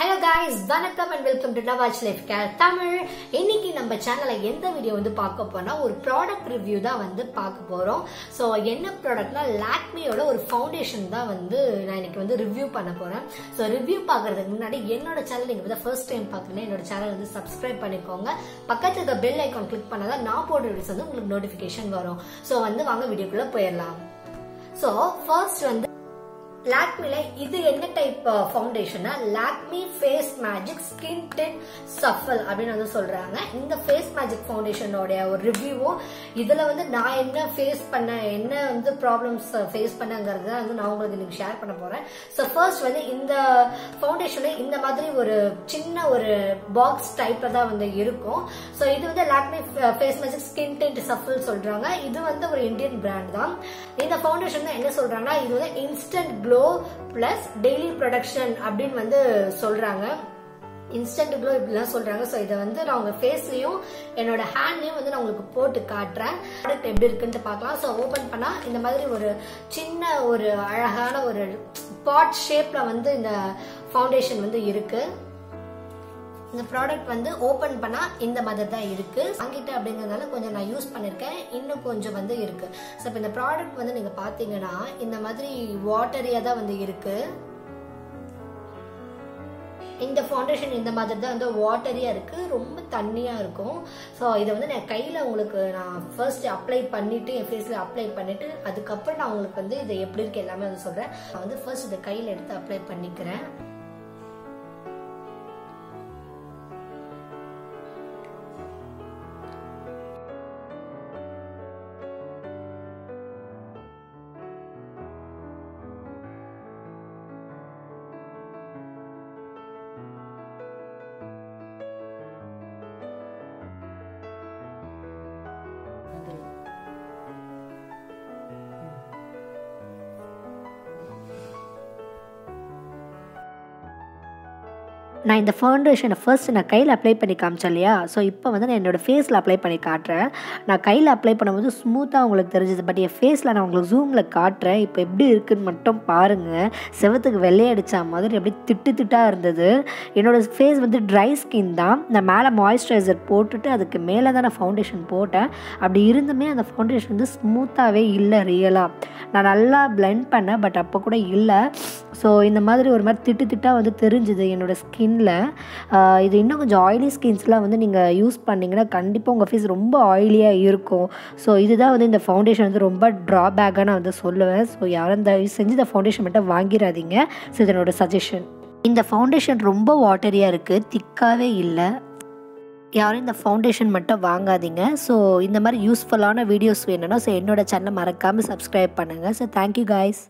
Hello guys, vanakkam and welcome to Watch Life Care Tamil. இன்னைக்கு நம்ம சேனல்ல எந்த வீடியோ வந்து பார்க்க போறோம்னா ஒரு ப்ராடக்ட் ரிவ்யூ தான் வந்து பார்க்க போறோம். சோ என்ன ப்ராடக்ட்னா லாக்மேயோட ஒரு ஃபவுண்டேஷன் தான் வந்து நான் இன்னைக்கு வந்து ரிவ்யூ பண்ண போறேன். சோ ரிவ்யூ பார்க்கிறதுக்கு முன்னாடி என்னோட சேனல் நீங்க ஃபர்ஸ்ட் டைம் பார்க்கறீங்கன்னா என்னோட சேனல் வந்து சப்ஸ்கிரைப் பண்ணிக்கோங்க. பக்கத்துல இருக்க பெல் ஐகான் கிளிக் பண்ணா தான் நான் போடுற வீடியோஸ் வந்து உங்களுக்கு நோட்டிஃபிகேஷன் வரும். சோ வந்து வாங்க வீடியோக்குள்ள போயிரலாம். சோ ஃபர்ஸ்ட் வந்து லாக்மில இது என்ன டைப் ஃபவுண்டேஷனா Lakme face magic skin tint souffle அப்படின்னு வந்து சொல்றாங்க. இந்த ஃபேஸ் மேஜிக் ஃபவுண்டேஷனோட ஒரு ரிவ்யூவும் இதுல வந்து நான் என்ன ஃபேஸ் பண்ண என்ன வந்து ப்ராப்ளம்ஸ் ஃபேஸ் பண்ணங்கிறத வந்து நான் உங்களுக்கு இன்னைக்கு ஷேர் பண்ண போறேன். ஸோ ஃபர்ஸ்ட் வந்து இந்த ஃபவுண்டேஷன்ல இந்த மாதிரி ஒரு சின்ன ஒரு பாக்ஸ் டைப்ல தான் வந்து இருக்கும். ஸோ இது வந்து Lakme face magic skin tint souffle சொல்றாங்க. இது வந்து ஒரு இந்தியன் பிராண்ட் தான். இந்த ஃபவுண்டேஷன் என்ன சொல்றாங்கன்னா இது வந்து instant Glow plus daily production அப்படின்னு வந்து சொல்றாங்க. இன்ஸ்டன்ட் க்ளோ இப்படிலாம் சொல்றாங்க. ஸோ இதை வந்து நான் உங்க ஃபேஸ்லயும் என்னோட ஹேண்ட்லயும் வந்து நான் உங்களுக்கு போட்டு காட்டுறேன். ப்ராடக்ட் எப்படி இருக்குன்னு பார்க்கலாம். ஸோ ஓபன் பண்ணா இந்த மாதிரி ஒரு சின்ன ஒரு அழகான ஒரு பாட் ஷேப்ல வந்து இந்த ஃபவுண்டேஷன் வந்து இருக்கு. இந்த ப்ராடக்ட் வந்து ஓபன் பண்ணா இந்த மாதிரி தான் இருக்கு. வாங்கிட்டு அப்படிங்கறதுனால கொஞ்சம் நான் யூஸ் பண்ணிருக்கேன், இன்னும் கொஞ்சம் வந்து இருக்கு. ஸோ இப்போ இந்த ப்ராடக்ட் வந்து நீங்க பாத்தீங்கன்னா இந்த மாதிரி வாட்டரியா தான் வந்து இருக்கு. இந்த ஃபவுண்டேஷன் இந்த மாதிரி தான் வந்து வாட்டரியா இருக்கு, ரொம்ப தண்ணியா இருக்கும். ஸோ இதை வந்து நான் கையில உங்களுக்கு நான் ஃபர்ஸ்ட் அப்ளை பண்ணிட்டு என் ஃபேஸ்ல அப்ளை பண்ணிட்டு அதுக்கப்புறம் நான் உங்களுக்கு வந்து இதை எப்படி இருக்கு எல்லாமே வந்து சொல்றேன். நான் வந்து ஃபர்ஸ்ட் இதை கையில எடுத்து அப்ளை பண்ணிக்கிறேன். நான் இந்த ஃபவுண்டேஷனை ஃபர்ஸ்ட் நான் கையில் அப்ளை பண்ணி காமிச்சேன் இல்லையா. ஸோ இப்போ வந்து நான் என்னோடய ஃபேஸில் அப்ளை பண்ணி காட்டுறேன். நான் கையில் அப்ளை பண்ணும்போது ஸ்மூத்தாக உங்களுக்கு தெரிஞ்சது, பட் என் ஃபேஸில் நான் உங்களுக்கு ஜூமில் காட்டுறேன். இப்போ எப்படி இருக்குதுன்னு மட்டும் பாருங்கள். செவத்துக்கு வெள்ளையடிச்சா மாதிரி எப்படி திட்டு திட்டாக இருந்தது. என்னோடய ஃபேஸ் வந்து ட்ரை ஸ்கின் தான். நான் மேலே மாய்ஸ்சரைசர் போட்டுட்டு அதுக்கு மேலே தான் நான் ஃபவுண்டேஷன் போட்டேன். அப்படி இருந்துமே அந்த ஃபவுண்டேஷன் வந்து ஸ்மூத்தாகவே இல்லை. ரியலாக நான் நல்லா பிளெண்ட் பண்ணேன், பட் அப்போ கூட இல்லை. ஸோ இந்த மாதிரி ஒரு மாதிரி திட்டு திட்டாக வந்து தெரிஞ்சுது என்னோடய ஸ்கின். இது இன்னும் கொஞ்சம் ஆயிலி ஸ்கின்ஸ்லாம் வந்து நீங்கள் யூஸ் பண்ணிங்கன்னா கண்டிப்பாக உங்கள் ஃபேஸ் ரொம்ப ஆயிலியாக இருக்கும். ஸோ இதுதான் வந்து இந்த ஃபவுண்டேஷன் வந்து ரொம்ப ட்ராபேக்காக நான் வந்து சொல்லுவேன். ஸோ யாரும் தயவு செஞ்சு இந்த ஃபவுண்டேஷன் மட்டும் வாங்கிடாதீங்க. ஸோ இதனோட சஜஷன், இந்த ஃபவுண்டேஷன் ரொம்ப வாட்டரியாக இருக்குது, திக்காகவே இல்லை. யாரும் இந்த ஃபவுண்டேஷன் மட்டும் வாங்காதீங்க. ஸோ இந்த மாதிரி யூஸ்ஃபுல்லான வீடியோஸ் வேணும்னா ஸோ என்னோட சேனலை மறக்காமல் சப்ஸ்கிரைப் பண்ணுங்கள். So thank you guys.